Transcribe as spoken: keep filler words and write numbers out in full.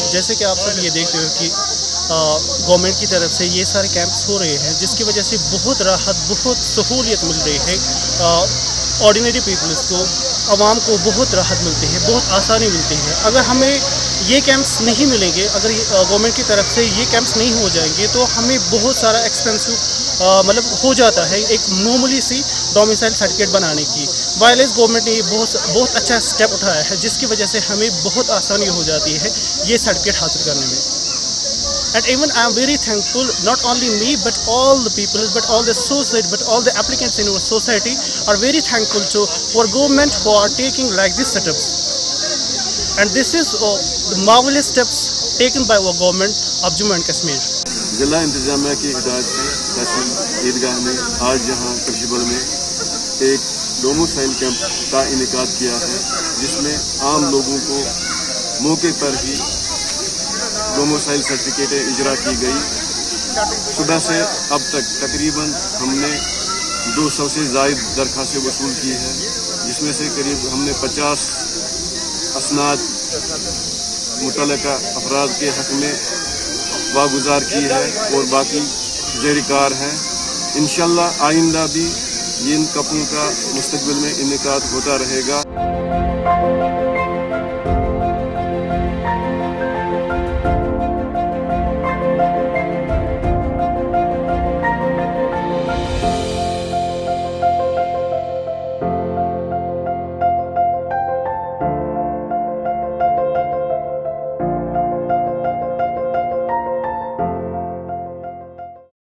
जैसे कि आप सब ये देख रहे हो कि गवर्नमेंट की तरफ से ये सारे कैंप्स हो रहे हैं, जिसकी वजह से बहुत राहत, बहुत सहूलियत मिल रही है ऑर्डिनरी पीपल्स को, आवाम को बहुत राहत मिलती है, बहुत आसानी मिलती है। अगर हमें ये कैंप्स नहीं मिलेंगे, अगर गवर्नमेंट की तरफ से ये कैंप्स नहीं हो जाएंगे तो हमें बहुत सारा एक्सपेंसिव मतलब हो जाता है एक मामूली सी डोमिसाइल सर्टिफिकेट बनाने की। वायरलेस गवर्नमेंट ने ये बहुत बहुत अच्छा स्टेप उठाया है, जिसकी वजह से हमें बहुत आसानी हो जाती है ये सर्टिफिकेट हासिल करने में। And even I am very thankful, not only me but all the people, but all the society, but all the applicants in our society are very thankful to our government for taking like these steps. And this is uh, the marvelous steps taken by our government of Jammu and Kashmir. जिला इंतजामिया की हिदायत से कश्मीर ईदगाह में आज यहाँ क्रिशबल में एक डोमिसाइल कैंप का इनेकाद किया है, जिसमें आम लोगों को मौके पर ही डोमिसाइल सर्टिफिकेटें इजरा की गई। सुबह से अब तक तकरीबन हमने दो सौ से ज़ायद दरखास्तें वसूल की हैं, जिसमें से करीब हमने पचास असनाद मुतलका अफराद के हक़ में वागुजार की है और बाकी ज़ेरिकार हैं। इंशाल्लाह आइंदा भी इन कैंपों का मुस्तकबिल में इनेकाद होता रहेगा।